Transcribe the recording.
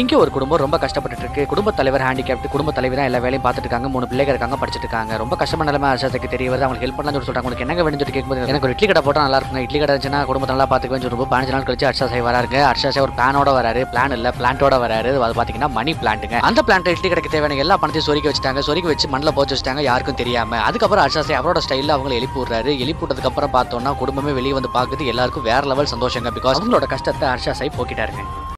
இங்கே ஒரு குடும்பம் ரொம்ப கஷ்டப்பட்டுட்டு இருக்கு. குடும்ப தலைவர் ஹேண்டிகேப்ட், குடும்ப தலைவர் தான் எல்லா வேலையும் பார்த்துட்டு இருக்காங்க. 3 பிள்ளைகள் இருக்காங்க, படிச்சுட்டு இருக்காங்க. ரொம்ப கஷ்டமான நிலைமை ஆசாத்துக்கு தெரிய வருது. அவங்களுக்கு ஹெல்ப் பண்ணலாம்னு சொல்றாங்க. உங்களுக்கு என்னங்க வேணும்னு சொல்லி கேட்கும்போது எனக்கு ஒரு இட்லி கடை போட்டால் நல்லா இருக்குங்க, இட்லி கடை இருந்துச்சுன்னா குடும்பத்தை நல்லா பார்த்துக்குவேன்னு சொல்லும்போது 15 நாள் கழிச்சு அர்ஷா சாய் வராருங்க. அர்ஷா சாய் ஒரு பிளானோட வராரு, பிளான் இல்லை பிளான்ட்டோட வராரு. அது பார்த்தீங்கன்னா மணி பிளான்ட்டுங்க. அந்த பிளான்ட்டை இட்லி கடைக்கு தேவையான எல்லா பணத்தையும் சொருக்கி வச்சுட்டாங்க. சொருக்கி வச்சு மண்ணில் போச்சு வச்சுட்டாங்க, யாருக்கும் தெரியாம. அதுக்கப்புறம் அர்ஷா சாய் அவரோட ஸ்டைலில் அவங்களை எழுப்பி விடுறாரு. எழுப்பி விட்டதுக்கு அப்புறம் பார்த்தோம்னா குடும்பமே வெளியே வந்து பார்க்குது. எல்லாருக்கும் வேற லெவல் சந்தோஷங்க. பிகாஸ் அவங்களோட கஷ்டத்தை அர்ஷா சாய் போக்கிட்டாருங்க.